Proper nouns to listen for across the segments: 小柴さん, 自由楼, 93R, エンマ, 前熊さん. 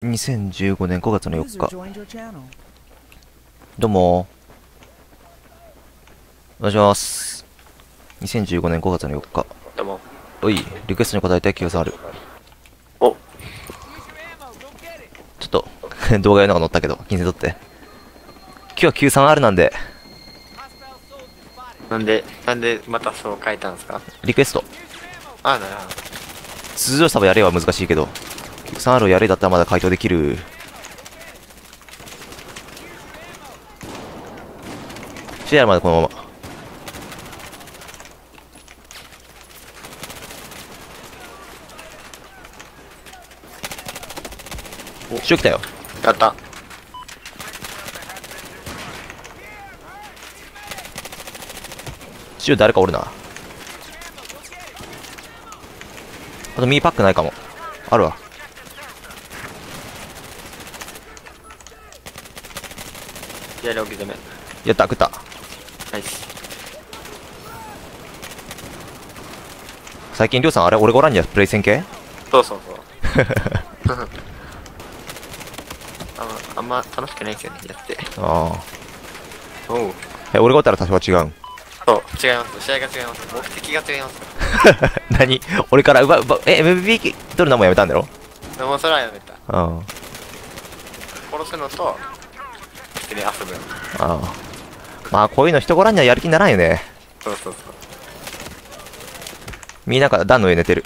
2015年5月の4日。どうも。お願いします。2015年5月の4日。どうも。おい、リクエストに答えて、93R。お。ちょっと、動画用のが載ったけど、金銭取って。今日は 93R なんで。なんでまたそう書いたんですか？リクエスト。ああ、なるほど。通常サバやれは難しいけど。93R やれだったらまだ回答できる。シェアまでこのまま。お、塩来たよ。やった。塩誰かおるな。あとミーパックないかも。あるわ。やった、食った。ナイス。最近、りょうさん、あれ、俺がおらんじゃん、プレイ戦系？そう。あんま楽しくないですよね、やって。ああ。おう。え、俺がおったら多少は違うん。そう、違います。試合が違います。目的が違います。何？俺から奪う。え、MVP 取るのもやめたんだろ？もうそれはやめた。ああ。殺すのと、ね、遊ぶ。ああ、まあこういうの人ごらんにはやる気にならんよね。そう。みんなから段の上寝てる。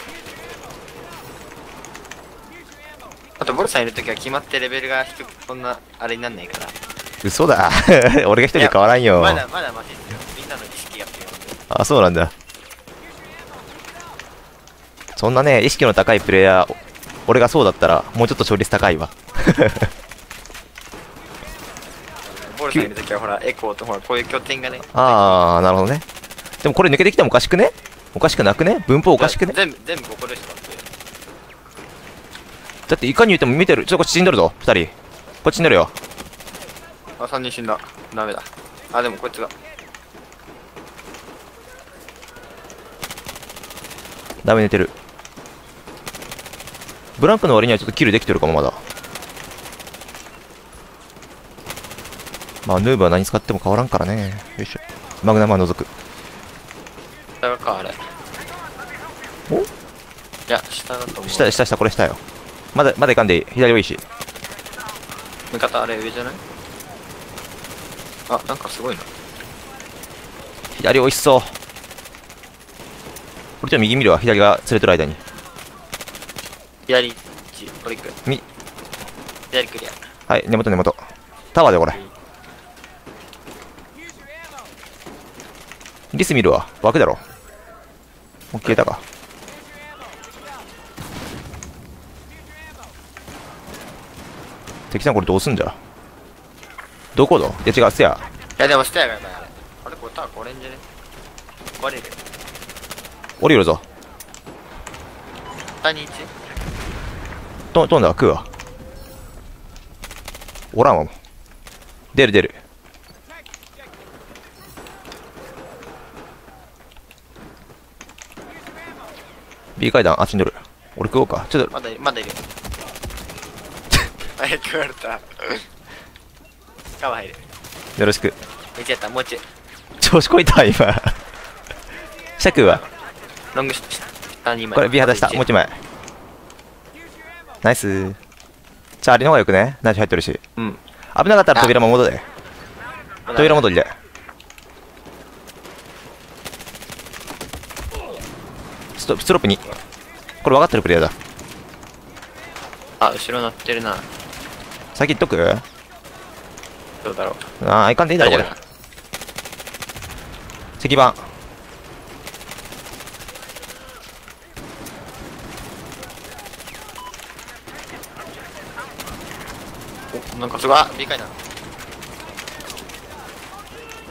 あとボルさんいるときは決まってレベルが低くこんなあれになんないから。嘘だ。俺が一人で変わらんよ。まだマシですよ。みんなの意識が強い。あ、そうなんだ。そんなね、意識の高いプレイヤー、俺がそうだったらもうちょっと勝率高いわ。ボルさんいるときはほらエコーとほらこういう拠点がね。ああ、なるほどね。でもこれ抜けてきてもおかしくね？おかしくなくね？文法おかしくね？全部ここでしたって。だっていかに言っても見てる。ちょっとこっち死んどるぞ、二人。こっち死んどるよ。あ、三人死んだ。ダメだ。あ、でもこっちだ。ダメ寝てる。ブランクの割にはちょっとキルできてるかもまだ。まあ、ヌーブは何使っても変わらんからね。よいしょ。マグナムは除く。下か、あれ。お？いや、下だと思う。下、これ下よ。まだいかんでいい。左はいいし。味方、あれ上じゃない？あ、なんかすごいな。左美味しそう。俺ちょっと右見るわ。左が連れてる間に。左1、これ行く。左クリア。はい、根元。タワーでこれ。リス見るわ。枠だろ。もう消えたか。敵さんこれどうすんじゃ。どこだ？いや違う、ステア。いやでもステアがやばい。あれこれタワーこれんじゃね？壊れる。降りるぞ。下に1。飛んだわ、食うわ。おらんわもう。出る。B 階段、あ、死んどる。俺食おうか。ちょっと。まだいる。あ、食われた。カバー入る。よろしく。めっちゃやった、もうちょい。調子こいた、今。シャクは。ロング下に今。これ B 肌下、もう一枚。ナイス。チャーリーの方がよくね。ナイス入ってるし。うん。危なかったら扉も戻れ。扉戻りで。ストロップ2。これ分かってるプレイヤーだ。あ、後ろ乗ってるな。先行っとく？どうだろう。ああ、いかんでいいだろこれ。石板。お、なんかすごい。あ、理解な。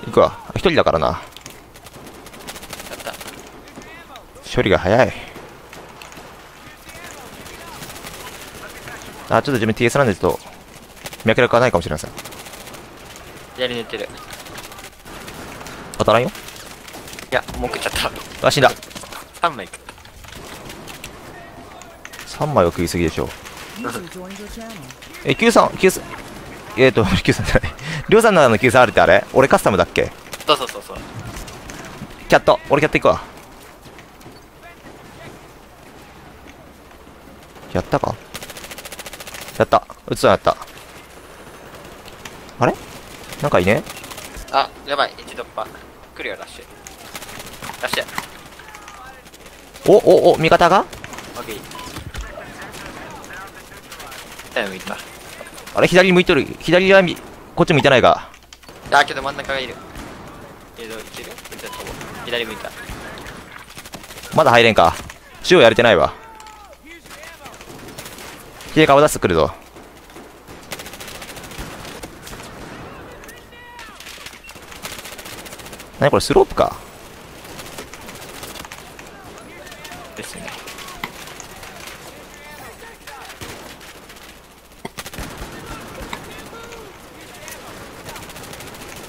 行くわ。一人だからな。処理が早い。あ、ちょっと自分 TS なんでちょっと脈絡がないかもしれません。左寝てる。当たらんよ。いや、もう食っちゃった。あ、死んだ。3枚食った。3枚は食いすぎでしょう。93、93じゃない。りょうさんの93Rってあれ俺カスタムだっけ？そうそうそうそう。キャット、俺キャット行くわ。やったか？やった。撃つのやった。あれ？なんかいね？あ、やばい。一突破。来るよ、ラッシュ。ラッシュ。お、お、お、味方が？オッケー。左向いた。あれ、左に向いとる。左はこっち向いてないが。あ、けど真ん中がいる。いける？左向いた。まだ入れんか。中央やれてないわ。左顔出してくるぞ。何これスロープかですね。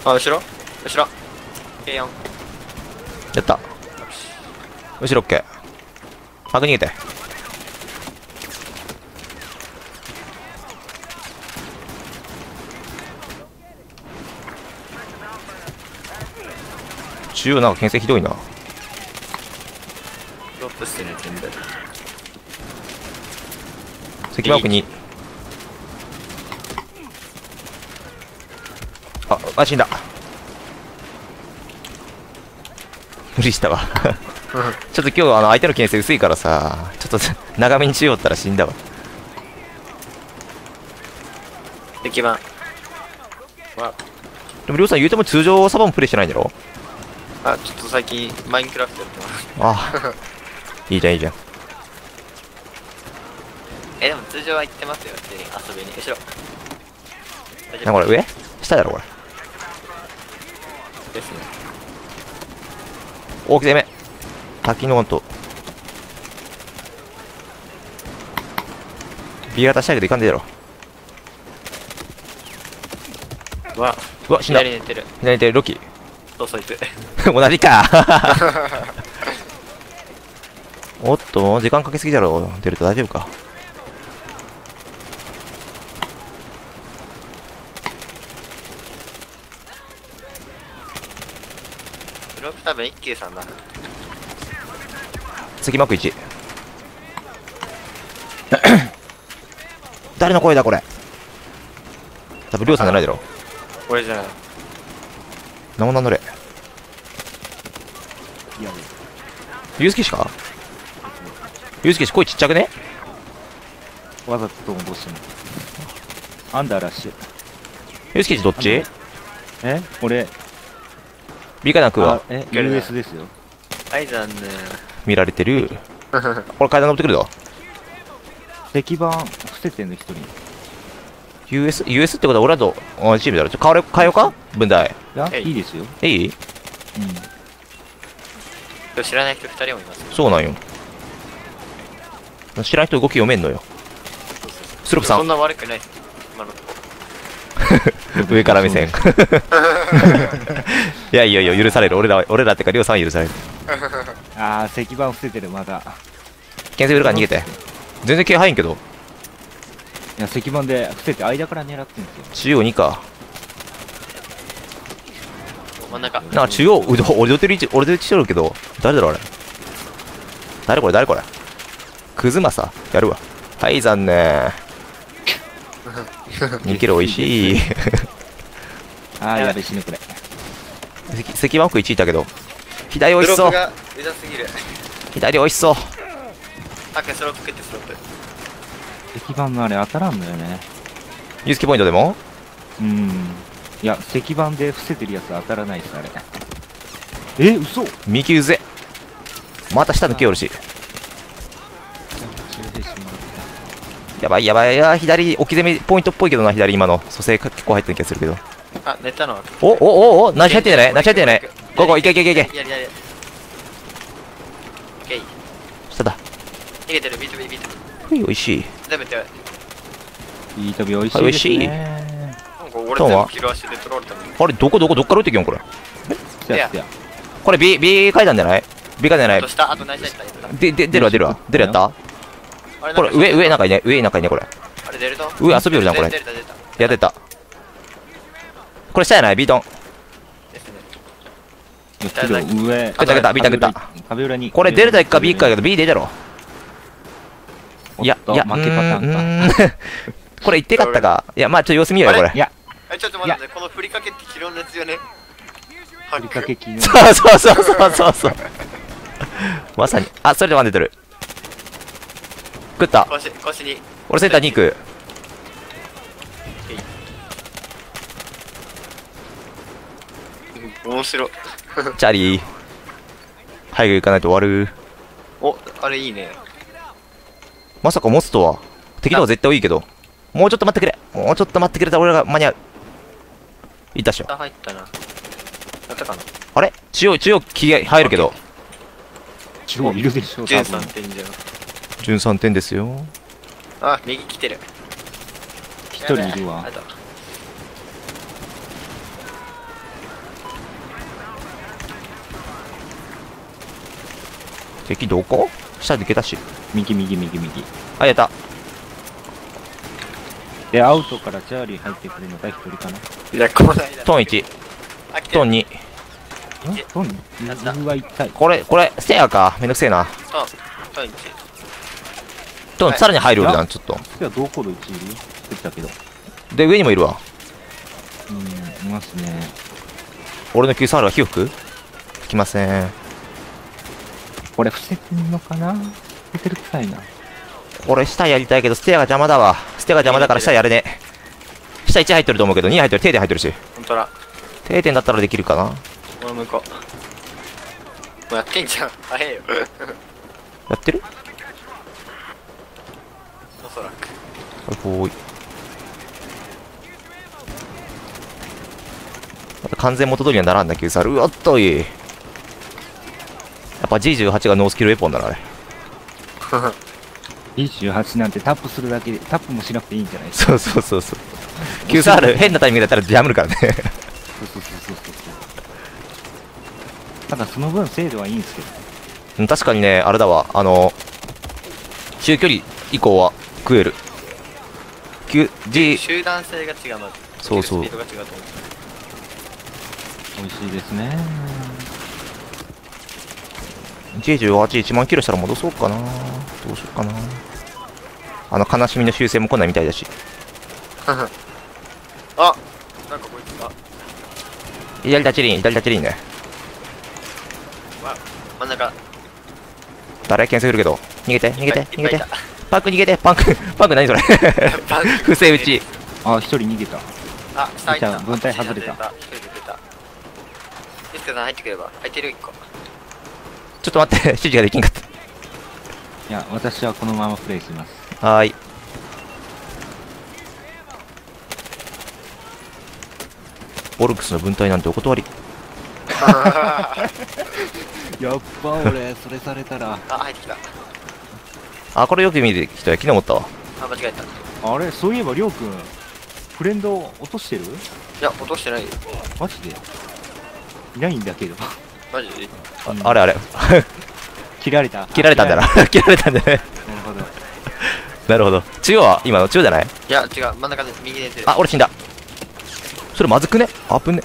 あ、後ろ後ろ A4 やった後ろ OK 白逃げて中央なんか牽制ひどいな。ドロップしてね全部。関マーク2。あ、死んだ。無理したわ。ちょっと今日相手の牽制薄いからさ、ちょっと長めに中央ったら死んだわ。関マーク。でもりょうさん言うても通常サバもプレイしてないんだろ？あ、ちょっと最近マインクラフトやってます。ああいいじゃんいいじゃん。でも通常は行ってますよ普通に遊びに。後ろなんかこれ上下だろこれですね。大き攻め滝のコント B 型したいけどいかんでやろ。うわ死んだ。左に寝てる左に寝てるロキ同じか。おっと時間かけすぎだろう。出ると大丈夫か。ブロック多分一休さんだ。次マーク1。誰の声だこれ。多分りょうさんじゃないだろ。これじゃないなもなんのれユースケ氏か。ユースケ氏声ちっちゃくね。わざと戻すのアンダーラッシュ。ユースケ氏どっち。え俺ビカナクは US ですよ。はい残念見られてる。これ階段登ってくるぞ。石板伏せてんの一人。US ってことは俺らと同じチームだろ。ちょっと変えようか分台。いいですよ。いい？うん。知らない人2人もいます。そうなんよ。知らない人動き読めんのよ。スロープさん。そんな悪くない。今のとこ。上から目線。いやいやいや許される。俺らってかりょうさん許される。ああ石板伏せてるまだ。牽制するから逃げて。全然気配んけど。いや石板で伏せて間から狙ってんですよ。中央2か。なんか中央、俺で打ちとるけど、誰だろうあれ。誰これくずまさやるわ。はい、残念。2キロおいしい。あー、やべ、死ぬこれ。石板奥1いたけど、左おいしそう。左おいしそう。石板のあれ当たらんのよね。ゆうすけポイントでもいや、石板で伏せてるやつ当たらないです、あれ。嘘右うぜ。また下抜けよるし。やばい、左、置き攻めポイントっぽいけどな、左今の。蘇生結構入ってる気がするけど。あ、寝たのは。お、ナイス入ってんじゃない？ナイス入ってんじゃない？ここ、いけ。下だ。逃げてる、ビート。ふい、おいしい。ビートビおいしい。おいしい。あれどっから打ってきよんこれ。これ B 階段じゃない？ B 階段じゃない。出るわ。これ上なんかいね。これうわ、遊びよりな、これ。いや、出た。これ下やない、ビートン。上。食った食った、ビートン食った。壁裏に。これ、デルタ行くか、B 行くかやけど、B 出たろ。いや、いや、負けパターンか。これ、行って勝ったか。いや、まあ、ちょっと様子見ようよ、これ。いや。ちょっと待って、このふりかけってキロンですよね。ふりかけキロン。そうそうそうそうそう。まさに。あ、それでワン出てる。食った。腰に。俺センターに行く。面白い。チャリー。早く行かないと終わる。お、あれいいね。まさかモスとは。敵の方絶対多いけど。もうちょっと待ってくれ。もうちょっと待ってくれたら俺らが間に合う。いったっしょ。入ったな。やったかな。あれ中央、気合入るけど。中央いるでしょ。13点じゃん。13点ですよ。あ、右来てる。一人いるわ。敵どこ？下で抜けたし。右。あ、やった。で、アウトからチャーリー入ってくるのが一人かな。いや、こないだ。トン1。トン2。トン2は痛い。これ、ステアか。めんどくせえな。トン1。さらに入る俺だな、ちょっと。次はどこの位置いる？出てたけど。で、上にもいるわ。うん、いますね。俺の 93R は火を吹く？きません。これ伏せてんのかな？出てるくさいな。これ下やりたいけど、ステアが邪魔だわ。ステアが邪魔だから下やれねえ。下1入ってると思うけど、2入ってる。定点入ってるし。ほんとだ。定点だったらできるかな？俺も行こう。もうやってんじゃん。早いよ。やってる？おそらく。おい。また完全元通りにはならんだけどさ、うわっといい。やっぱ G18 がノースキルウェポンだな、あれ。G18 なんてタップするだけで、タップもしなくていいんじゃないですか。そう。93R、変なタイミングだったらジャムるからね。そう。ただその分精度はいいんですけど。確かにね、あれだわ、中距離以降は、食える。集団性が違う。そう。スピードが違うと思う。美味しいですね。G18、1万キロしたら戻そうかな。どうしようかな。悲しみの修正も来ないみたいだし。あ、なんかこいつが。左立ち輪ね。真ん中。誰牽制するけど。逃げて。パンク何それ。不正打ち。あ、一人逃げた。あ、下行った。分隊外れた。一人出た。リスケさん入ってくれば。空いてる一個。ちょっと待って、指示ができんかった。いや、私はこのままプレイします。はい。オルクスの分隊なんてお断り。やっぱ俺、それされたら。あ、入ってきた。あ、これよく見てきたよ。昨日思ったわ。あ、間違えた。あれ、そういえばりょうくんフレンド落としてる？いや、落としてないよ。マジでいないんだけど。マジであれ。切られたんだな。切られたんだね。なるほど。中央は今の中央じゃない？いや、違う。真ん中で右で出てる。あ、俺死んだ。それまずくね？あぶね。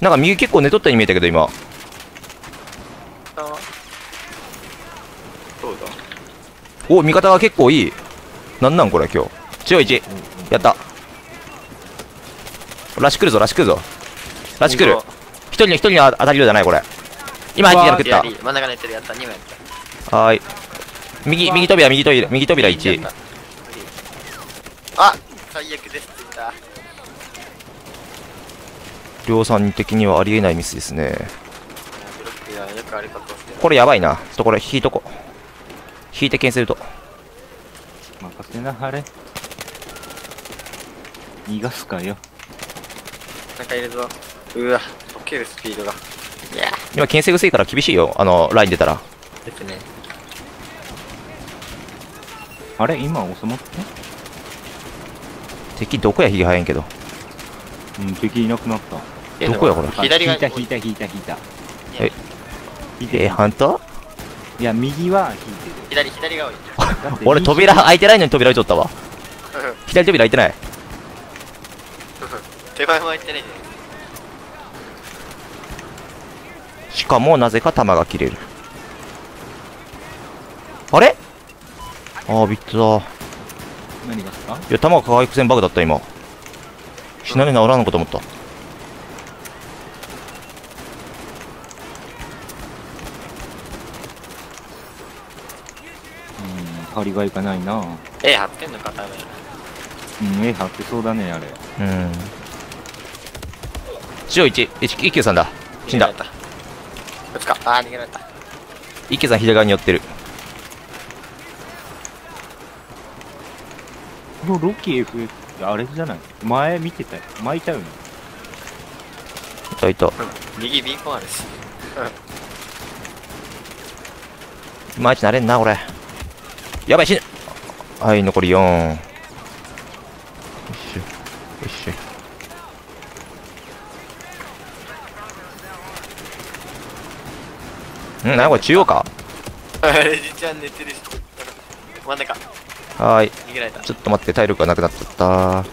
なんか右結構寝とったように見えたけど、今。そうだ。お、味方が結構いい。なんこれ今日。中央1。やった。ラッシュ来るぞ。ラッシュ来る。一人に当たり量じゃないこれ。今入ってきたの食った。真ん中にいってるやった。2枚やった。はーい。右扉1。あ、最悪です。量産的にはありえないミスですね。これやばいな。ちょっとこれ引いとこ。引いて牽制ると任せなはれ。逃がすかよ。なんかいるぞ。うわ、溶けるスピードが。いや今牽制薄いから厳しいよ。ライン出たらですね。あれ今収まって敵どこや。ひげ早いんけど。うん、敵いなくなった。どこやこれ。左が引いた。ええ、反対。いや、右は引いてる。左が多い。俺、扉開いてないのに扉開いとったわ。一左扉開いてない。手前も開いてないね。しかもなぜか弾が切れる。あれ、ああビッツだ。何がですか。いや弾が回復戦バグだった今。しなり直らんのかと思った。張りがいかないな。絵貼ってんのか多分。うん、絵貼ってそうだねあれ。うん。塩一、一休さんだ。死んだ。ぶつか。ああ逃げられた。一休さん左側に寄ってる。このロキ F ってあれじゃない？前見てたよ。前いたよね。いたいた。右ビンコンあるし。マイチ慣れんな俺。やばい死ぬ。はい残り4。よしよし。んなこれ中央か。レジちゃん寝てるし。真ん中。はーい。逃げられた。ちょっと待って体力がなくなっちゃった。あ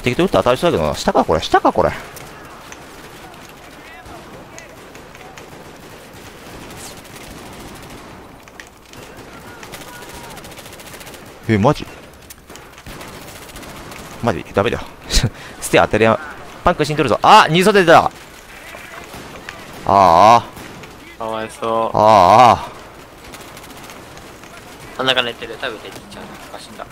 適当打って当たりそうだけどな。下かこれ下かこれ。マジマジダメだよ。ステア当てりゃパンクしにとるぞ。あっ二袖出た。ああかわいそう。ああ真ん中寝てる。食べていっちゃうのおかしいんだ。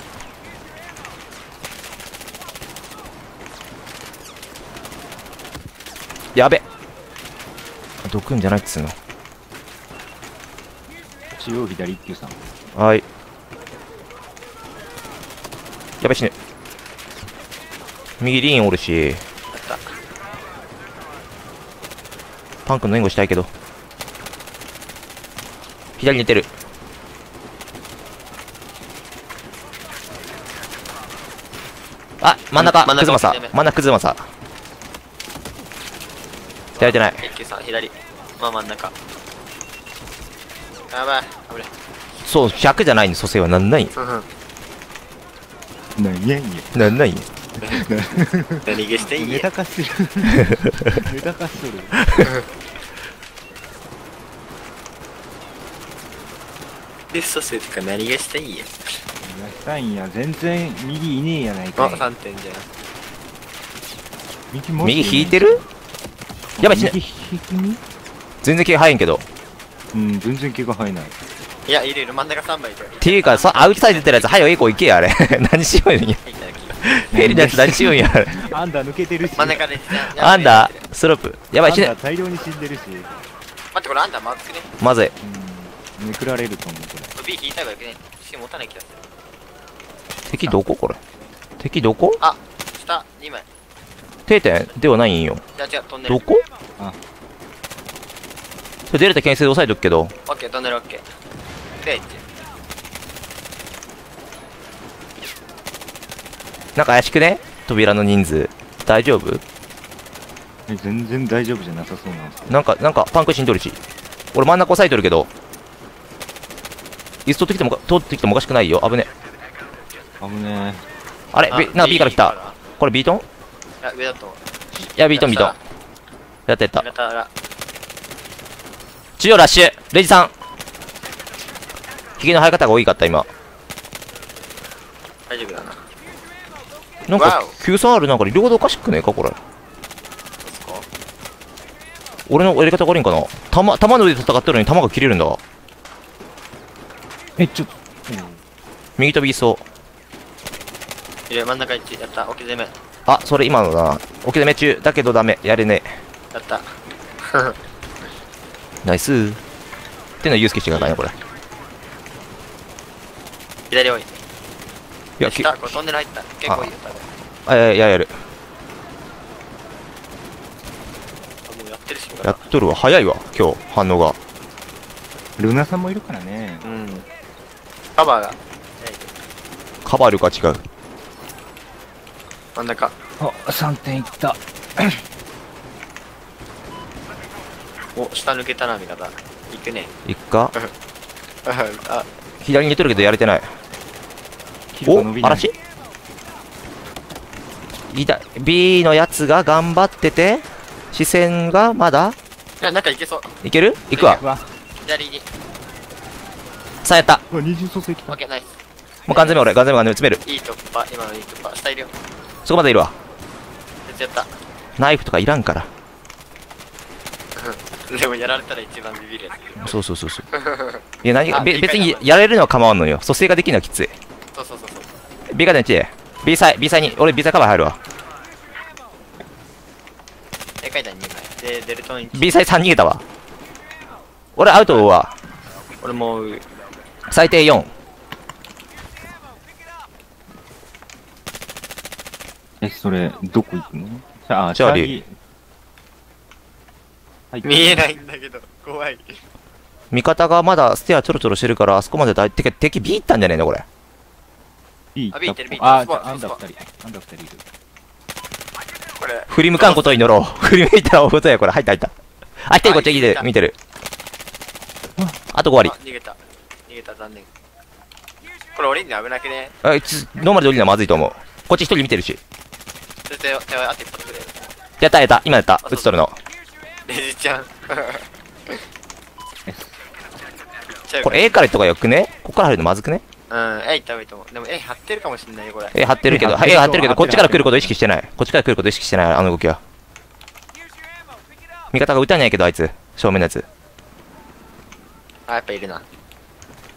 やべどくんじゃないっつうの。中央左一級さんはい。やべ死ぬ。右リーンおるしパン君の援護したいけど左寝てる。あ真ん中真ん中崩まさやれてない。左まあ真ん中やばい危ない。そう100じゃないの蘇生はなんない。なんない何げしていいネタ化するネタ化するテストするとか何げしていいやしたいんや。全然右いねえやないか。あ3点じゃん。右引いてる。やばいしね。全然毛生えんけど。うん全然毛が生えない。いや、いるいる、真ん中3枚いる。っていうか、アウトサイド出てるやつ、はよ、エコ行けや、あれ。何しようんや。フェリーのやつ、何しようんや、あれ。アンダー抜けてるし。真ん中で。アンダー、スロープ。やばい、死ね。大量に死んでるし。待って、これアンダーまずくね。まずい。めくられると思う、これ。B 引いた方がよくね。C 持たない気がする。敵どここれ。敵どこあ、下、2枚。定点ではないんよ。いや、違う、飛んでる。どこあ。それ出れた牽制で抑えとくけど。オッケー、飛んでる、オッケー。なんか怪しくね扉の人数大丈夫。全然大丈夫じゃなさそうなんですけど。なんかパンク死んどるし俺真ん中押さえとるけど椅子取ってきてもおかしくないよ。危ねえ危ねえ。あれなんか B から来た。これビートン。いや上だと。いやビートンやったやった。中央ラッシュレジさんひげの生え方が多いかった今。大丈夫だな。なんか 93R なんか両方おかしくねえかこれ。俺のやり方が悪いんかな。弾の上で戦ってるのに弾が切れるんだ。えちょっと、うん、右飛びいそう。いや真ん中1やった。オキ攻め。あそれ今のだ。オキ攻め中だけどダメやれねえ。やった。ナイスー。ってのはユースケしてくださいねこれ。左多い。いや、下、これトンネル入った。結構いいよ、多分。あ、やる。あ、もうやってるし。やっとるわ、早いわ、今日、反応が。ルナさんもいるからね。うん。カバーが。カバーるか違う。真ん中。あ、3点いった。お、下抜けたな、味方。行くね。行くかあ、左に出てるけどやれてない。お、嵐？B のやつが頑張ってて、視線がまだ？いや、なんかいけそう。いける？いくわ。左に。さあ、やった。もう完全に俺、完全に詰める。いい突破、今のいい突破。下いるよ。そこまでいるわ。やった。ナイフとかいらんから。でもやられたら一番ビビるやつ。そうそうそうそう。いや、別にやれるのは構わんのよ。蘇生ができるのはきつい。そうそうそうそう。B から1。B サイ、B サイに、俺 B サイカバー入るわ。A 階段2枚。で、デルトン1。B サイ3逃げたわ。俺アウトは。俺もう。最低4。え、それ、どこ行くの？あ、チャーリー。見えないんだけど、怖い。味方がまだステアちょろちょろしてるから、あそこまでだいてか、敵 B いったんじゃねえのこれ。B いってる、B いってる。ああ、アンダー2人。アンダー2人いる。これ。振り向かんことを祈ろう。振り向いたらおことや、これ。入った入った。あ、一人こっちで見てる。あと5割。逃げた。逃げた、残念。これ降りんの危なくね。あ、ノーマルで降りるのはまずいと思う。こっち一人見てるし。やったやった、今やった。打ち取るの。レジちゃんこれ A からいった方がよくね。ここから入るのまずくね。うん、A 行った方がいいと思う。でも A 張ってるかもしれないよ、これ。A 張ってるけど、A 張ってるけど、こっちから来ること意識してない。こっちから来ること意識してない、あの動きは。味方が打たないけど、あいつ、正面のやつ。あ、やっぱいるな。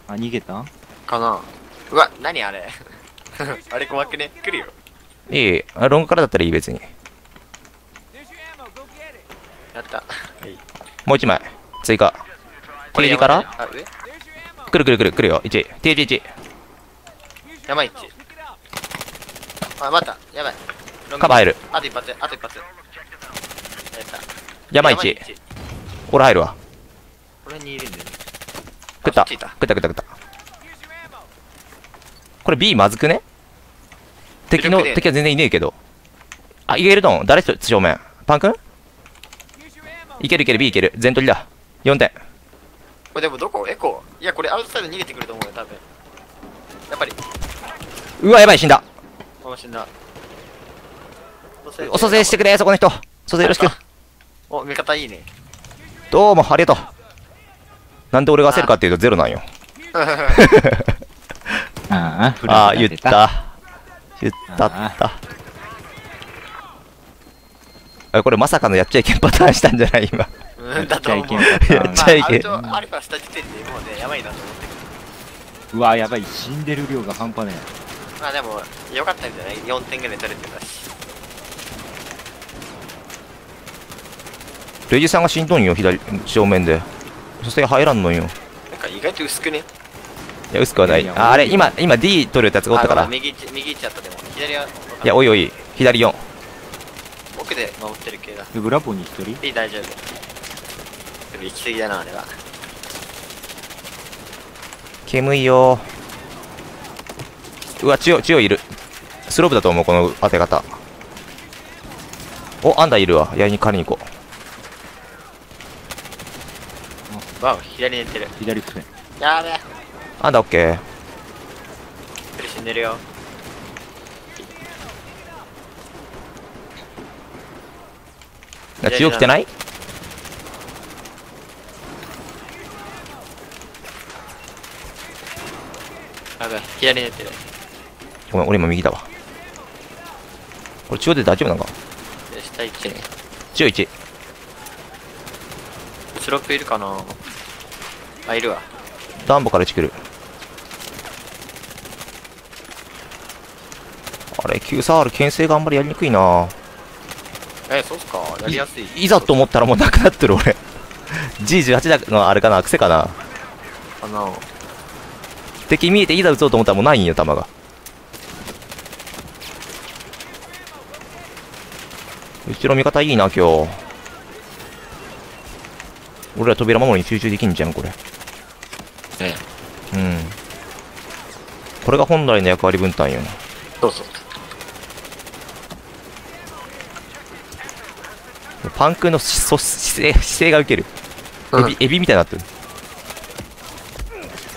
あ、逃げたかな。うわ、何あれ。あれ怖くね。来るよ。いい、ロングからだったらいい、別に。やった。もう1枚追加。TG からくるくるくるくるよ。1。TG1。やばい1。あ、また。やばい。カバー入る。あと一発。あと一発。やった。やばい1。俺入るわ。これにいるんだよね。食った。食った食った食った。これ B まずくね？敵は全然いねえけど。あ、いけるとん。誰正面。パン君？いけるいける B いける。全取りだ。4点。これでもどこエコー。いや、これアウトサイド逃げてくると思うよ、多分。やっぱり。うわ、やばい、死んだ。あ、死んだ。お蘇生してくれ、そこの人。蘇生よろしく。お、味方いいね。どうも、ありがとう。なんで俺が焦るかっていうとゼロなんよ。ああ、言った。言ったった。あ、これまさかのやっちゃいけんパターンしたんじゃない今。やっちゃいけんパターン。やっちゃいけん。アルファした時点でもうね、やばいなと思ってくる。うわ、やばい。死んでる量が半端ねえ。まあでも、よかったんじゃない ?4 点ぐらい取れてたし。レイジさんが死んどんよ、左、正面で。そして入らんのよ。なんか意外と薄くね。いや、薄くはない。あれ、今 D 取るってやつがおったから。右行っちゃったでも。左は。いや、おいおい。左4。奥で守ってる系だ。ブラボーに1人？ B 大丈夫。でも行き過ぎだな、あれは。煙いよー。うわ、強いいる。スロープだと思う、この当て方。お、アンダーいるわ。やりに狩りに行こう。わお、左寝てる。左くせん。やべえ。アンダーオッケー。一人死んでるよ。強くてない？やばい、左に出てる。ごめん、俺今右だわ。これ中央で大丈夫なのか？下1ね。中1。スロープいるかな？あ、いるわ。ダンボから1来る。あれ、93R 牽制があんまりやりにくいな。そうっすか、やりやすい。いざと思ったらもうなくなってる俺。G18 だのあれかな、癖かな。敵見えていざ撃とうと思ったらもうないんよ、弾が。うちの味方いいな、今日。俺ら扉守りに集中できんじゃん、これ。ええ。うん。これが本来の役割分担よな。どうぞ。パンクの姿勢がウケる。エビみたいになってる。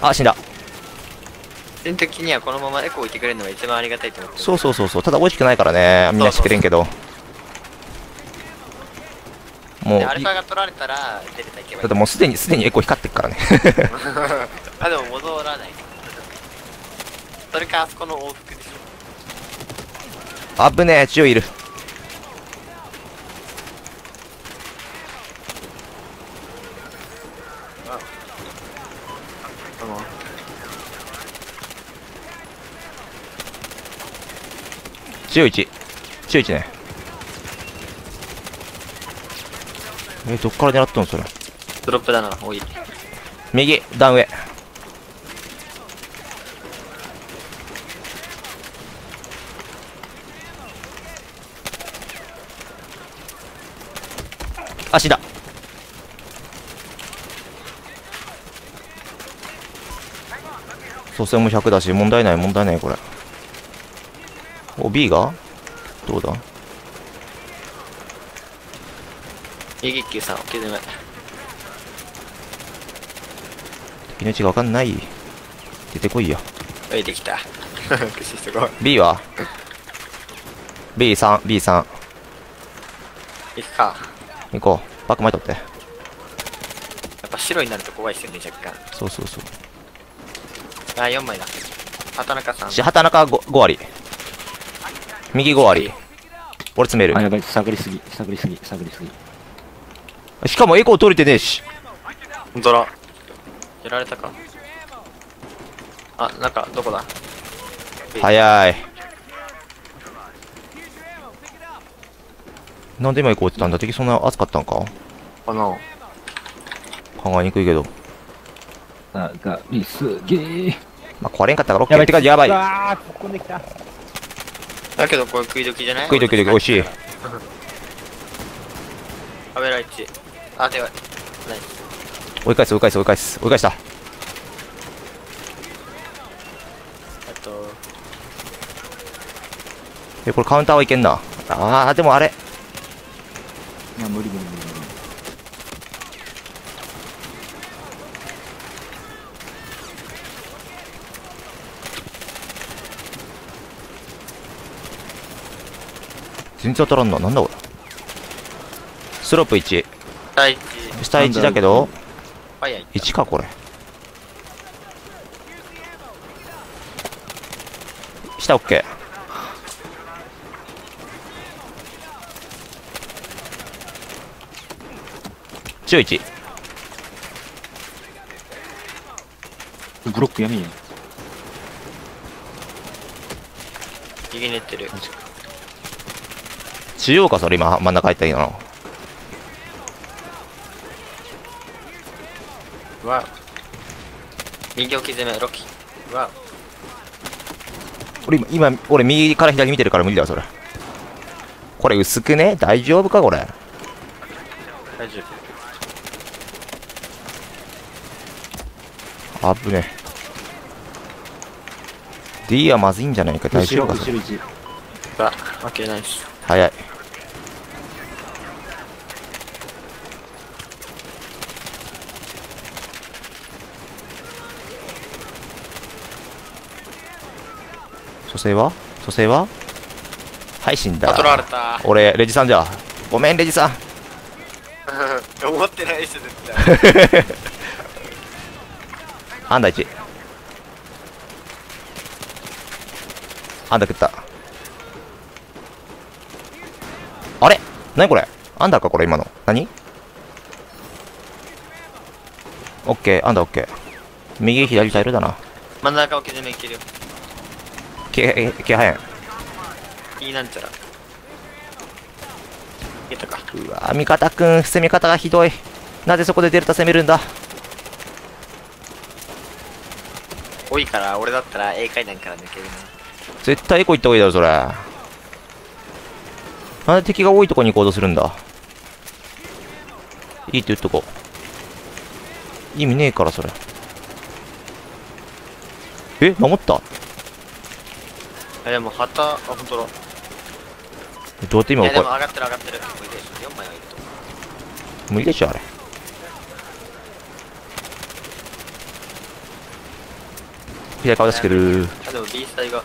あ、死んだ。全的にはこのままエコ置いてくれるのが一番ありがたいと思って。そうそうそうそう、ただ大きくないからね、みんな知ってれんけど。もうアルファが取られたら出てたいけばいい。だってもうすでにエコ光ってっからね。あ、でも戻らない。それかあそこの往復でしょ。危ねえ、中央いる。中1ね。どっから狙ってんのそれ。ドロップだな、多い。右段上。足だ。蘇生も100だし問題ない問題ないこれ。お、B がどうだ。右1球さん、OK でない。敵の位置が分かんない。出てこいよ。おい、できた。駆使してこい。B は ?B3、B3。行くか。行こう。バック前取って。やっぱ白になると怖いっすよね、若干。そうそうそう。あ、4枚だ。畑中さん。畑中 5割。右5割。俺詰める。あ、やばい、探りすぎ。しかもエコー取れてねえし。ほんとだ。やられたか。あ、なんか、どこだ。早い。なんで今エコー打ってたんだ。敵そんな熱かったんかかな。考えにくいけど。なんか、ミスゲー。まあ、壊れんかったから OK。やばい。てか、やばい。ああ、突っ込んできた。だけどこれ食い時じゃない？食い時で美味しい。アベラ1。あ、ではない。追い返した。これカウンターはいけんな。ああ、でもあれ。いや、無理。全然当たらんな。なんだこれ。スロープ1。下1だけど、1かこれ。下 OK。中1。ブロックやめんや。右に行ってる。中央かそれ。今真ん中入ったけどな。うわ、右置き攻めロキ。うわ、俺右から左見てるから無理だそれ。これ薄くね、大丈夫かこれ。大丈夫。あぶね。 D はまずいんじゃないか。大丈夫かそれ。あ、負けないし。早い。蘇生ははい、死んだ。取られた。俺レジさんじゃ。ごめんレジさん。思ってないし絶対。アンダ1。アンダ食った。あれ何これ。アンダーかこれ今の。何。オッケー、アンダーオッケー。右左茶色だな。真ん中を削めいけるよ。気配いいなんちゃら。いけたか。うわー、味方くん攻め方がひどい。なぜそこでデルタ攻めるんだ。多いから俺だったら A 階段から抜けるな。絶対エコ行った方がいいだろそれ。なんで敵が多いとこに行こうとするんだ。いいって言っとこう。意味ねえからそれ。え、守った。え、でも旗、あ、ほんとだ。どうやって今これ。でも上がってる。無理でしょ、4枚はいると。無理でしょあれ。左顔出してくる。あ、でも B スタイが。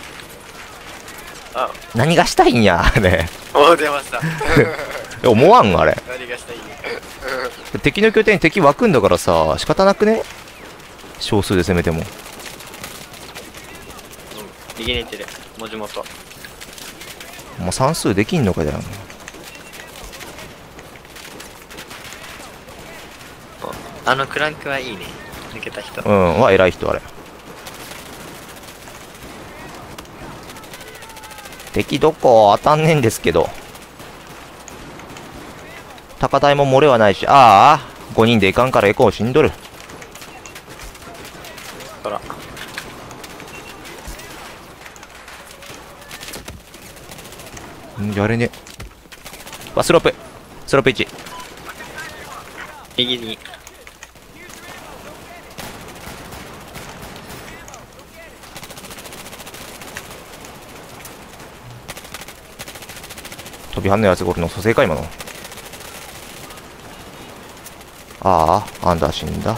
あ、何がしたいんやね。お、出ました。思わんあれ。何がしたいんや。敵の拠点に敵湧くんだからさ、仕方なくね。少数で攻めても。右に行ってる。もじもと。もう算数できんのかじゃん。あのクランクはいいね。抜けた人。うん、は偉い人あれ。敵どこ当たんねえんですけど。高台も漏れはないし、ああ、5人でいかんからエコーしんどる。ほら。ん、やれね。わ、スロープ。スロープ1。右に。飛び跳ねやつゴールの蘇生か今の。ああ、アンダー死んだ。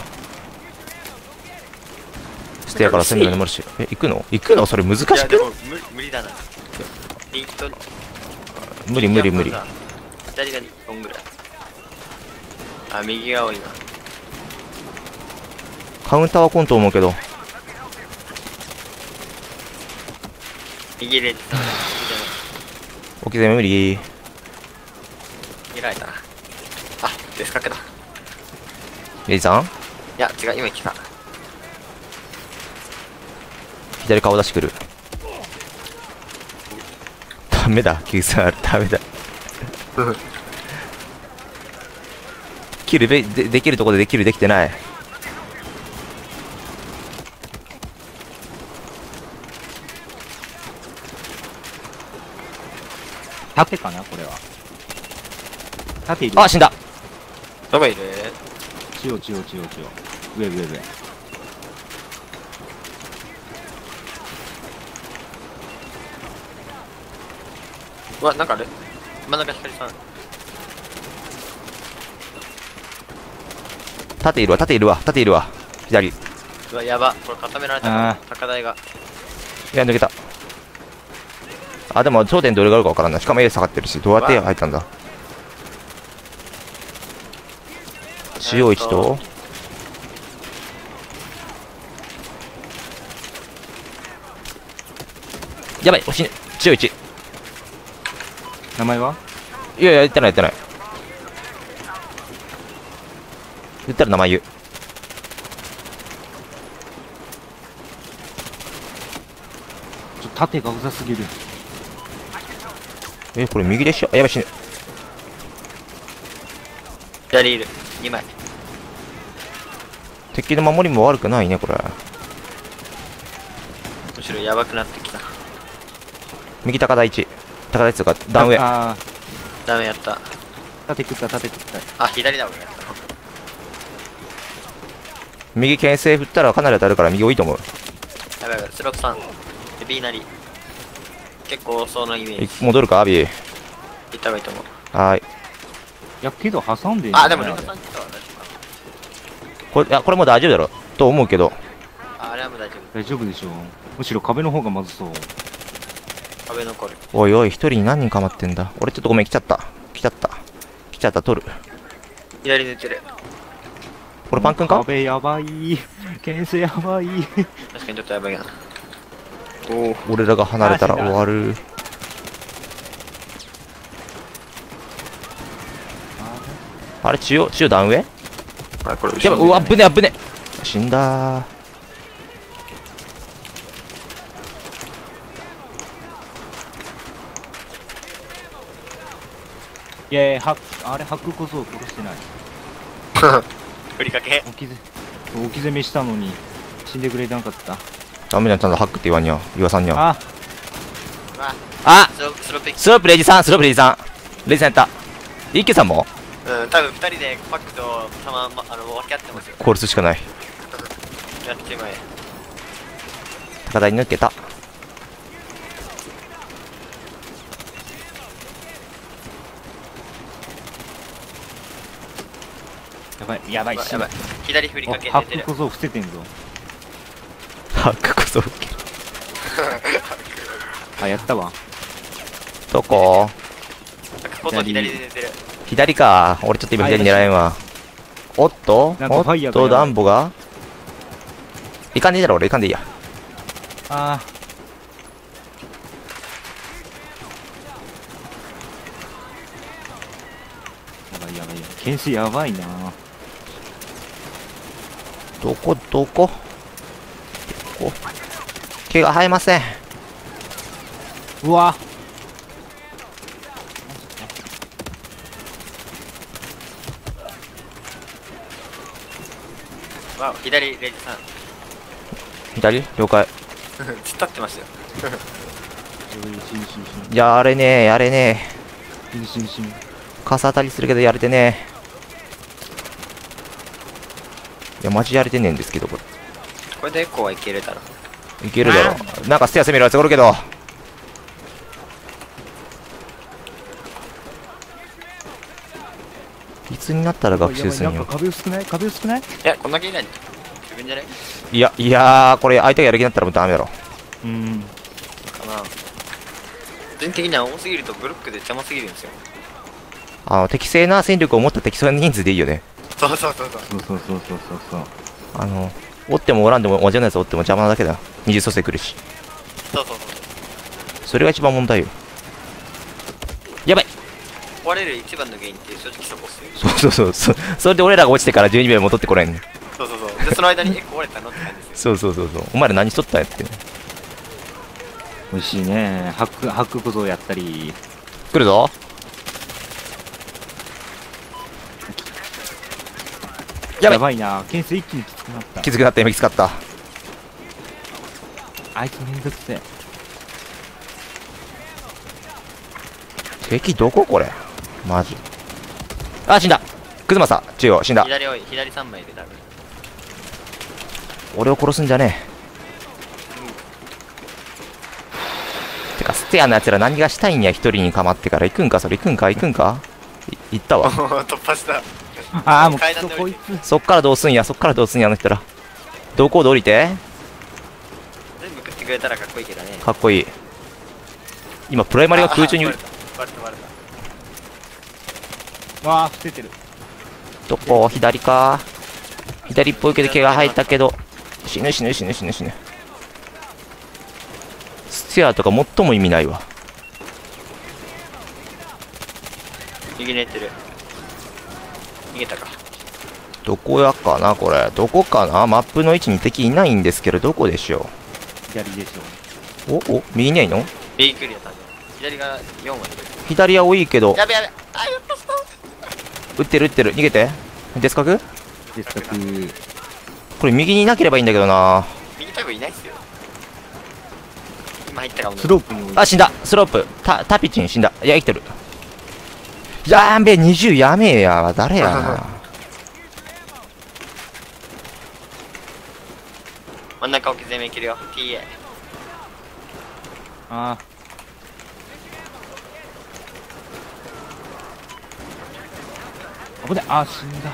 ステアから攻めるのもあるし。え、行くの行くのそれ難しくない？無理だな。無理無理無理。左が2本ぐらい。あ、右が多いな。カウンターは来んと思うけど。右で。置き攻め無理。見られたな。あ、デスカックだ。レイさん？いや、違う、今来た。左顔出してくる。ダメだ、93R、ダメだ。キルできるところでキルできてない。縦かなこれは。縦いる。あ、死んだ。どこいる？中央。上。うわ、なんかあれ？真ん中光さん。縦いるわ。左。うわ、やば。これ固められた。高台が。いや、抜けた。あ、でも頂点どれがあるかわからない。しかも A 下がってるし、どうやって入ったんだ。中央1とやばい、おしね。中央1。名前は？いやいや、言ってない。言ったら名前言う。ちょ、縦がうざすぎる。え、これ右でしょ。あ、やばい、死ぬ。左いる。2枚。敵の守りも悪くないね、これ。むしろやばくなってきた。右高台1。高台1とか、ダウン上。ダウンやった。縦食った。あ、左ダウンやった。右牽制振ったらかなり当たるから、右多いと思う。やばい。スロープ3。B なり。結構そのイメージ。戻るか、アビー。行った方がいいと思う。はーい。いや、けど挟んでんじゃない？あ、でも、ね、これ、いや、これもう大丈夫だろ。と思うけど。あれはもう大丈夫。大丈夫でしょう。むしろ壁の方がまずそう。壁残る。おいおい、一人に何人かまってんだ。俺ちょっとごめん、来ちゃった、取る。左抜ける。これパン君か？壁やばい。牽制やばい。確かにちょっとやばいな。俺らが離れたら終わる。あれ、中央段上？あ、これやばい。うわ、危ね。死んだー。いやいや、あれ、白こそ殺してない。ふりかけ。置き攻めしたのに死んでくれなかった。ダメだ、ちゃんとハックって言わさんにゃ。あ、スロープレイジさん、レイジさんやった。一休さんも多分2人でパックとたま分け合ってますよ。コールスしかない。やってまえ。高台に抜けた。やばい。左振りかけてる。ハックこそ伏せてんぞ。ハックこクソウケる。あ、やったわ。どこ？今度左で出てる。左か。俺ちょっと今左狙えんわ。おっとおっと、ダンボがいかんでいいだろ、俺いかんでいいや。ああ。剣士やばいな。どこどこどこ、毛が生えません。うわ、わ、左レイジさん、左了解。突っ立ってましたよ。やれねえやれねえ、かさ当たりするけどやれてねえ。いや、マジやれてねえんですけど、これ。これでエコーはいけるだろ。いけるだろ。なんかステア攻めるやつおるけど。いつになったら学習するんよ。壁薄くない？壁薄くない？いや、こんだけいない。自分じゃない？いや、いやー、これ相手がやる気になったらもうダメだろ。かな。個人的には多すぎるとブロックで邪魔すぎるんですよ。適正な戦力を持った適正な人数でいいよね。そうそうそうそうそうそうそうそう。おってもおらんでも同じようなやつおっても邪魔なだけだ。二重蘇生来るし。そうそうそう、それが一番問題よ。やばい、壊れる一番の原因って正直そこっすよ。そうそうそう、それで俺らが落ちてから12秒戻ってこないね。そうそうそう、でその間に壊れたのって感じですよ。そうそうそうそう、お前ら何しとったんやって。おいしいね、ハック小僧やったり。来るぞ、やばいな。件数一気にきつくなった。きつくなった、今きつかった。あいつめんどくせえ。敵どここれ、マジ。あ、死んだ。クズマサ中央死んだ。左多い、左3枚でダメ。俺を殺すんじゃねえ。てかステアのやつら何がしたいんや。一人にかまってから行くんか、それ行くんか、行くんか。行ったわ。突破した。ああ、もうこいつ、そっからどうすんや、そっからどうすんや。あの人らどこで降りて全部食ってくれたらかっこいいけどね。かっこいい。今プライマリが空中にわあ伏せてる。どこ、左か。左っぽいけど毛が生えたけど死ぬ死ぬ死ぬ死ぬ死ぬ。ステアとか最も意味ないわ。右狙ってる。逃げたか。どこやかな、これどこかな。マップの位置に敵いないんですけど、どこでしょう。左でしょう。おお、右ないの。右来るやったんで左が4割。左は多いけど。やべやべ、あ、やっぱした撃ってる撃ってる。逃げて、デス角デス角。これ右にいなければいいんだけどな。右多分いないっすよ。今入ったかも。スロープに。あ、死んだ。スロープタピチン死んだ。いや、生きてる。やーべえ、20やめえや。誰やな。真ん中置き全面いけるよ。 TA。 ああ、ここで、あー死んだ。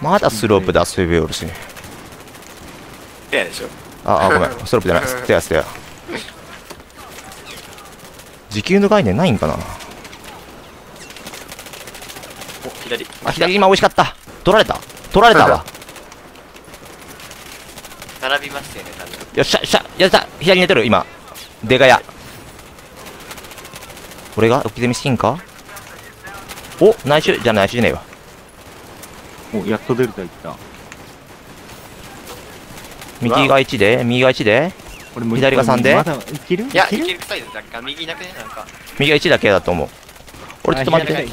まだスロープで遊びおるしね。いやでしょ。ああ、ごめん、ストロープじゃない、ステアステア。時給の概念ないんかな。お、左。あ、左今美味しかった。取られたわ。並びましたよね、多分。よっしゃよっしゃ、やった。左寝てる今。でかや、俺が置き攻め資金か。お、内緒じゃない、内緒じゃねえわ。お、やっと出ると言った。右が1で、右が1で、左が3で。いや、いけるくさいです。なんか右いなくね、なんか。右が1だけだと思う。俺ちょっと待って。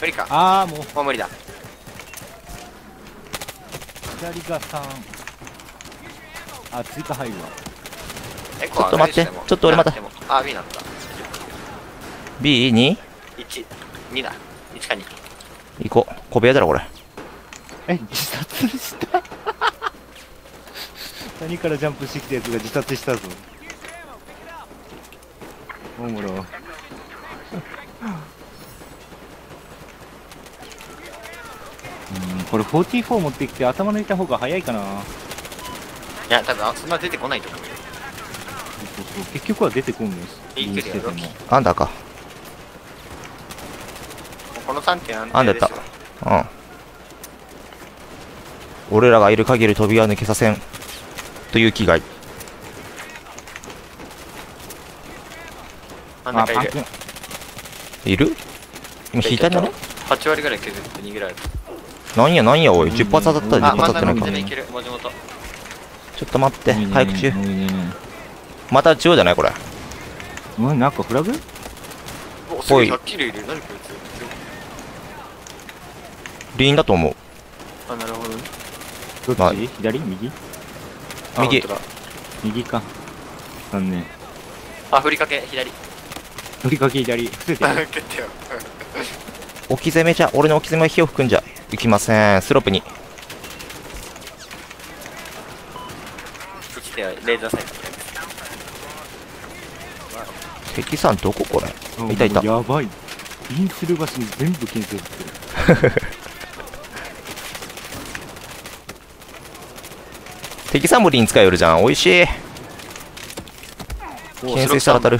無理か。ああ、もう無理だ。左が3。あ、追加入るわ。ちょっと待って、ちょっと俺また。あ、B なんだ。B2?1、2だ。1か2。行こう。小部屋だろ、これ。え、自殺した。谷からジャンプしてきたやつが自殺したぞ。おもろ。俺44持ってきて頭抜いた方が早いかな。いや多分あそこは出てこないと思う。そうそう結局は出てこんのです。いい距離やろ。アンダーかこの3点。アンダーだった。うん俺らがいる限り飛びは抜けさせんという気概。真ん中いるいる。今左なの8割ぐらい削って逃げられる。なんやなんやおい。10発当たったら10発当たってないか。ちょっと待って回復中。また中央じゃないこれ。なんかフラグおいリーンだと思う。あなるほど。どっち、まあ、左右右か残念。あふりかけ左ふりかけ左伏せてよ置き攻めじゃ俺の置き攻めは火を吹くんじゃいきません。スロープにレーザーサイト関さんどここれいたいた。やばいインする場所に全部牽制してる敵さんもリン使いよるじゃん。おいしい牽制したら当たる。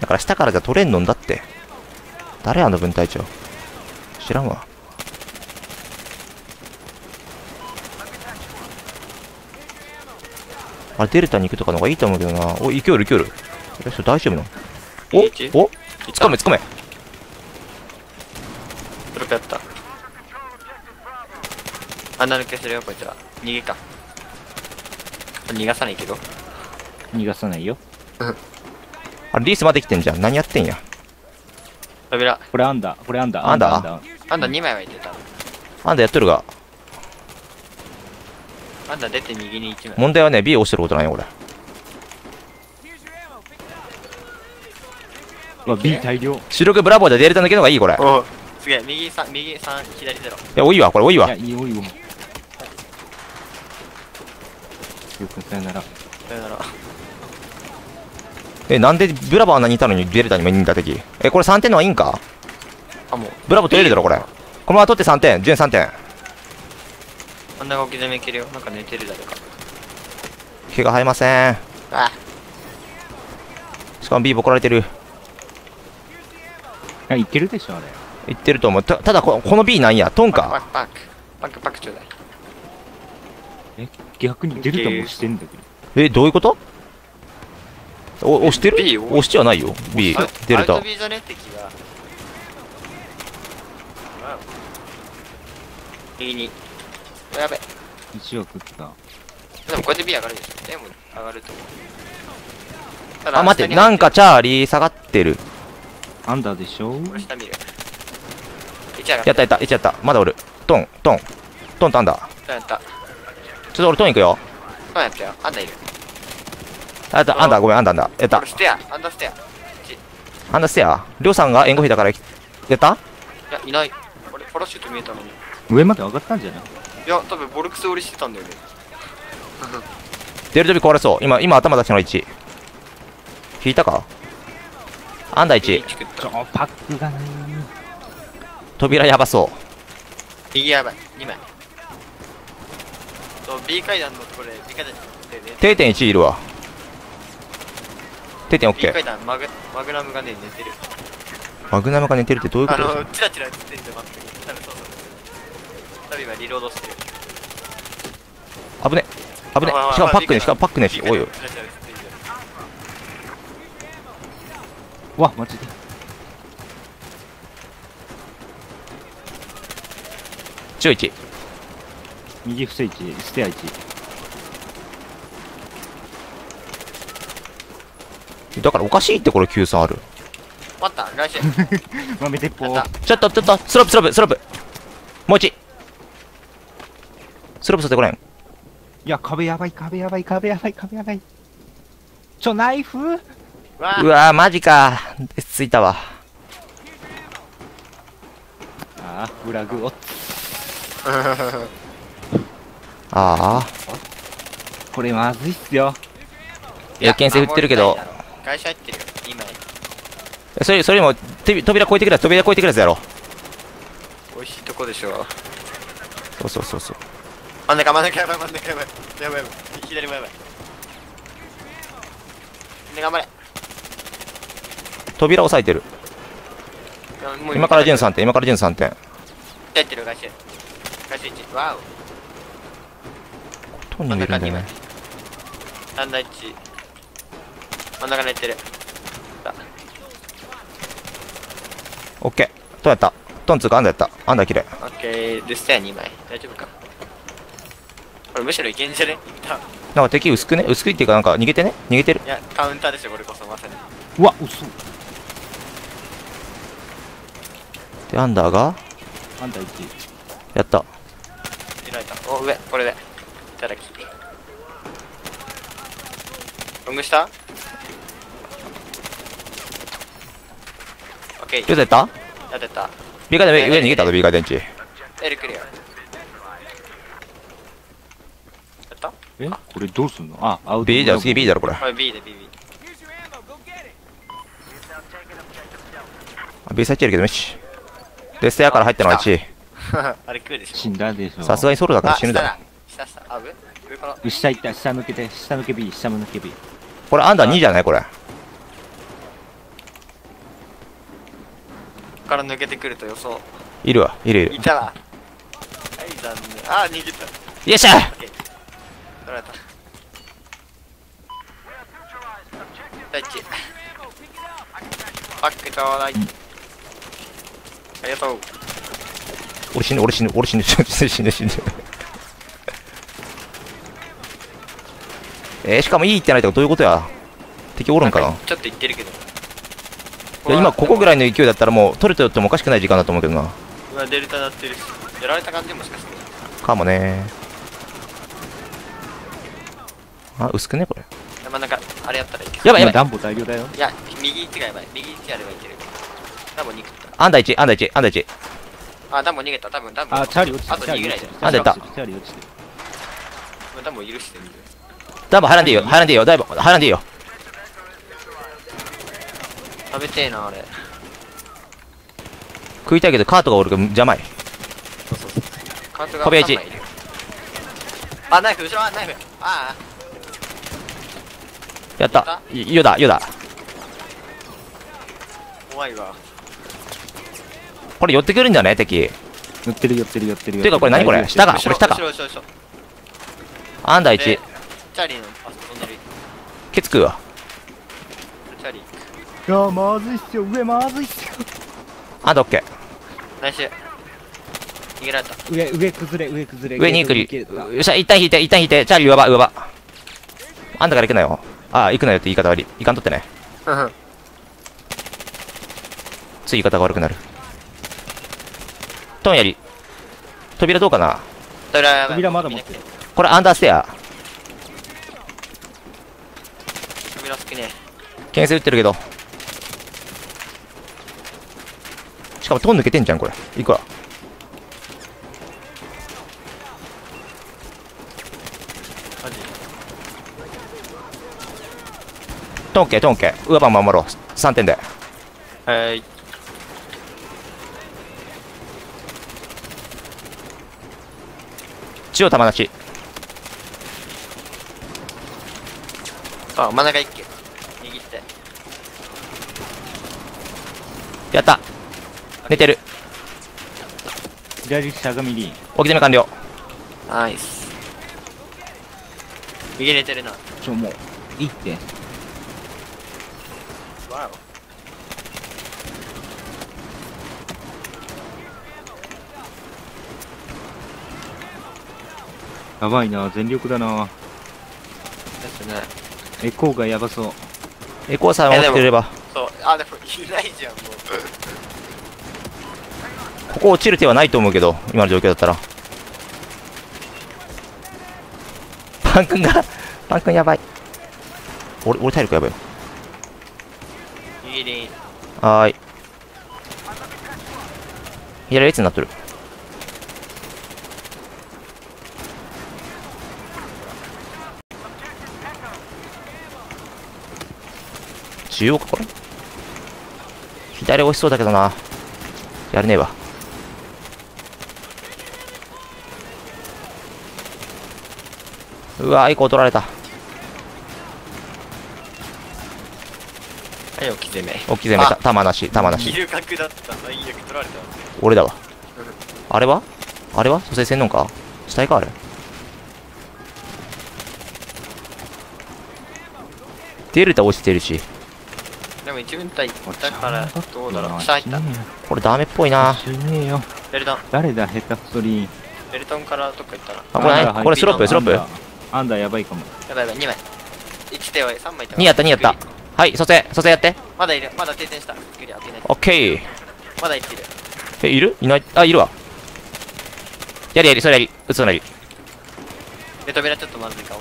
だから下からじゃ取れんのんだって。誰あの分隊長知らんわ。あれデルタに行くとかの方がいいと思うけどな。おい行きよる行きよる大丈夫なの。おおつかめつかめ。プロペやった穴抜けするよこいつら。逃げか逃がさないけど逃がさないよあれリースまで来てんじゃん何やってんや。扉これアンダーこれアンダーアンダーアンダー2枚はいってた。アンダーやっとるがアンダー出て右に1枚。問題はね B 押してることないよ俺。うわ B 大量主力ブラボーでデルタ抜けるのがいいこれ。おすげえ右3右3左0。いや多いわこれ多いわ。いい多いわ。よくさよならさよなら。なんでブラボーあんなにいたのにデルタにもいいんだ敵。これ3点のはいいんか。あもうブラボー取れるだろこれ。このまま取って3点順3点。あんな置き攻めいけるよ。なんか寝てるだろか。毛が生えません。あしかも B ボコられてる。いってるでしょあれ。いってると思う。ただ この B なんやトンか。パクちょうだい。逆にデルタも押してんだけど。どういうこと？押してる？押してはないよ。B デルタ。右に。やべ。1を食った。でもこうやって B 上がるでしょ。でも上がると思う。あ待ってなんかチャーリー下がってる。アンダーでしょ。下見る。やったやったやったまだおる。トントントンとアンダー。やった。ちょっと俺トン行くよ。トンやったよ。アンダーいる。あとアンダーごめんアンダーやった。ステアアンダーステア。アンダーステア。りょうさんが援護費だからやった？いやいない。俺パラシュート見えたのに。上まで上がったんじゃない？いや多分ボルクス降りしてたんだよね。デルトビ壊れそう。今頭出したの1。引いたか？アンダー1。パックがない。扉やばそう。右やばい。2枚。B 階段のこれ B 階段でね。定点1いるわ。定点 OK。B 階段マグナムがね寝てる。マグナムが寝てるってどういうことですか？チラチラ映ってるんで待ってる。多分そうそう。今リロードしてる。危ね危ね。しかもパックねしかもパックねし。おいおい。わマジで。中1。右伏せ1ステア1。だからおかしいってこれ93ある。待った来週。豆鉄砲。ちょっとスロープもう1。スロープさせてこれん。いや壁やばい。ナイフうわマジかついたわ。あフラグをこれまずいっすよ。いや牽制振ってるけどそれよりも扉越えてくるやつ、扉越えてくるやつやろ。美味しいとこでしょ。そうそうそうそう。真ん中、真ん中、やばい、真ん中、やばい、やばい、やばい、左もやばい。ね、頑張れ。扉押さえてる。今から13点、今から13点。やってる、ガシュ。ガシュ1、わお。トンネルだね。ランダー1。真ん中にいってる。オッケー、トンやった。トンつうか、アンダーやった。アンダーきれい。オッケー、ルスタや2枚。大丈夫か。これむしろいけんじゃね。なんか敵薄くね、薄くいっていうか、なんか逃げてね、逃げてる。いや、カウンターでしょ、これこそ、まさに。うわ、嘘。で、アンダーがアンダー1。やった。開いた。お、上、これで。いただき。ロングしたオッケー。どうやったやったやった。ビーカーで上に逃げたぞ、ビーカー電池。エルクリア。え、これどうすんの。あ、アウト B だろ、次 B だろ、これ。はい、B で B、B。B 先いるけど、メッシ。で、ステアから入ったのは1。あれ、食うでしょ。死んだでしょ。さすがにソロだから死ぬだろ。下、下、あ、上から。下行った、下抜けて、下抜け B、下抜け B。これ、アンダー2じゃないこれ。から抜けてくると予想。いるわ、いるいる。いたわ。はい、残念。あ、逃げた。よっしゃ取られた。第一。バックちょうだい。ありがとう。俺死ぬ、俺死ぬ、俺死ぬ、死ぬ、死ぬ。しかもいいってないとかどういうことや。敵おるんかな。ちょっといってるけど。今ここぐらいの勢いだったらもう取れてよってもおかしくない時間だと思うけどな。今デルタなってるし、やられた感じもしかして。かもねー。あ、薄くねこれ。山中、あれやったらいける。やばいやばい。ダンボ大量だよ。いや、右1がやばい。右1やればいける。ダンボ2食った。アンダー1、アンダー1、アンダー1。あ、ダンボ逃げた。多分ダンボ。あ、チャーリー落ちてる。あと2ぐらいじゃん。アンダーやった。チャーリー落ちてる。ダンボ許してる。ダンボ入らんでいいよ。入らんでいいよ。ダンボ入らんでいいよ。食べてえな、あれ。食いたいけどカートがおるから邪魔い。そうそうそう。カートがおるから。あ、ナイフ、後ろ、ナイフ。ああ。やった。よだ、よだ。怖いわ。これ寄ってくるんじゃね、敵。寄ってる、寄ってる、寄ってる。てか、これ何これ、下が、これ下か。アンダー1。チャリーのパス飛んでる。ケツ食うわ。チャリー。いや、まずいっすよ、上まずいっすよ。アンダーオッケー。ナイス。逃げられた。上、上崩れ、上崩れ。上に行くり。よっしゃ、一旦引いて、一旦引いて、チャリー上場、上場。あんだから行くなよ。ああ、行くなよって言い方悪い。いかんとってね。うん。つい言い方が悪くなる。トンやり。扉どうかな。扉まだ持ってる。これアンダーステア。扉好きね。牽制打ってるけど。しかもトン抜けてんじゃん、これ。いくわ。トンケトンケ上番守ろう。3点で。はい。中央玉なし。あ、真ん中一球。右手。やった。寝てる。左下が右。置き攻め完了。ナイス。右寝てるな。もういいって。やばいな、全力だな。エコーがやばそう。エコーさえ持ってれば。そう、あ、でもいないじゃん、もう。ここ落ちる手はないと思うけど、今の状況だったら。パン君が、パン君やばい。俺体力やばいよ。はーい。左列になってる。中央かこれ。左押しそうだけどな。やれねえわ。うわ、アイコー取られた。はい、起き攻め。起き攻めた。弾なし、弾なし。だった最悪取られた。俺だわ。あれはあれは蘇生せんのか死体かあれ。デルタ落ちてるし。でも一分隊だからどうだろう。下入った。これダメっぽいな。ベルタン。誰だ、ヘタストリー。ベルトンからどっか行ったら。あ、これ、これスロップ、スロップ。アンダーやばいかも。やばいやばい、2枚。1手は3枚いた。2やった、2やった。はい、蘇生、蘇生やって。まだいる、まだ停電した。オッケー。まだ生きてる。え、いる？いない、あ、いるわ。やりやり、それやり、撃つなり。で、扉ちょっとまずいかも。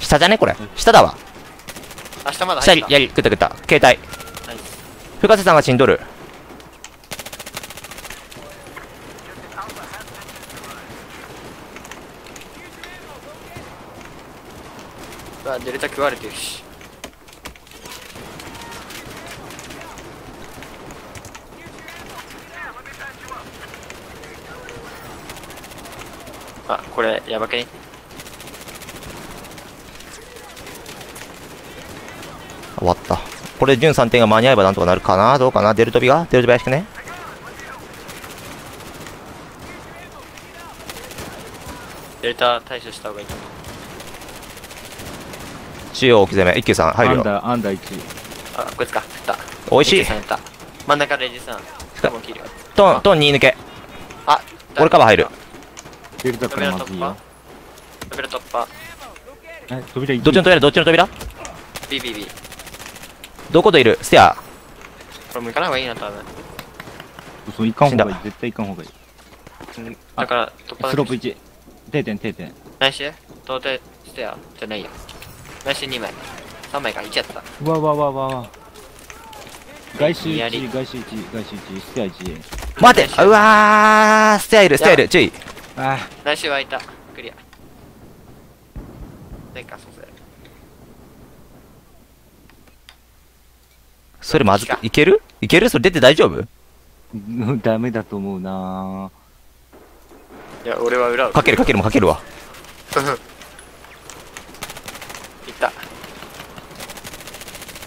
下じゃねこれ。下だわ。あ、下まだ入った。下やり、食った食った。携帯。深瀬さんが死んどる。デルタ食われてるし、あ、これやばくね。終わった。これで準3点が間に合えばなんとかなるかな。どうかな。デルトビがデルトビ怪しくね。デルタ対処した方がいいかな。中央置き攻め、193入るよ。アンダー1。あ、こいつか、振った。おいしい。真ん中レジさん。トン、トン2抜け。あ、俺カバー入る。扉突破。扉突破。どっちの扉？どっちの扉？BBB。どこといる？ステア。これも行かない方がいいな、多分。そう、行かん方がいい。絶対行かん方がいい。だから、突破。スロープ1。定点。ナイス？到底ステアじゃないよ。外周2枚3枚か1やった。うわわわわ外周1、外周1、ステア1。待て、うわー、ステアいる、注意。外周はいた、クリア。それまずいける？いける？それ出て大丈夫？ダメだと思うな。いや、俺は裏をかけるわ。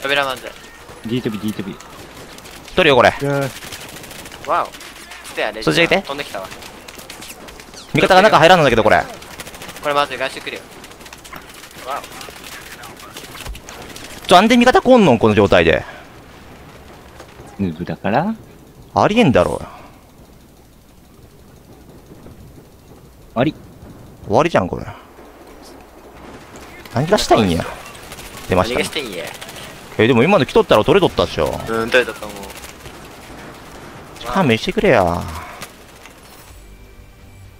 扉まず D 飛び取るよこれ。わお、そっち行って飛んできたわ。味方が中入らんのだけど、これまず外周来るよ。わお、なんで味方来んのこの状態で。ヌブだからありえんだろう。終わりじゃんこれ。何がしたいんや。出ました。何がしたいんや。でも今の来とったら取れとったでしょ。取れとったもん。勘弁してくれや。は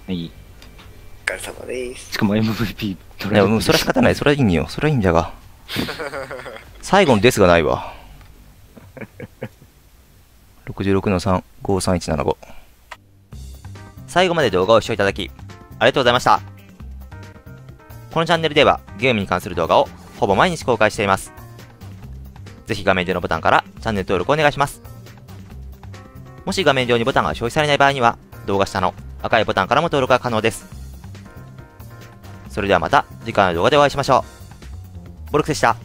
い。お疲れ様です。しかも MVP 取れる。いや、それは仕方ない。それはいいんよ。それはいいんじゃが。最後のですがないわ。66-3、53175。最後まで動画を視聴いただき、ありがとうございました。このチャンネルではゲームに関する動画をほぼ毎日公開しています。ぜひ画面上のボタンからチャンネル登録お願いします。もし画面上にボタンが表示されない場合には、動画下の赤いボタンからも登録が可能です。それではまた次回の動画でお会いしましょう。ボルクスでした。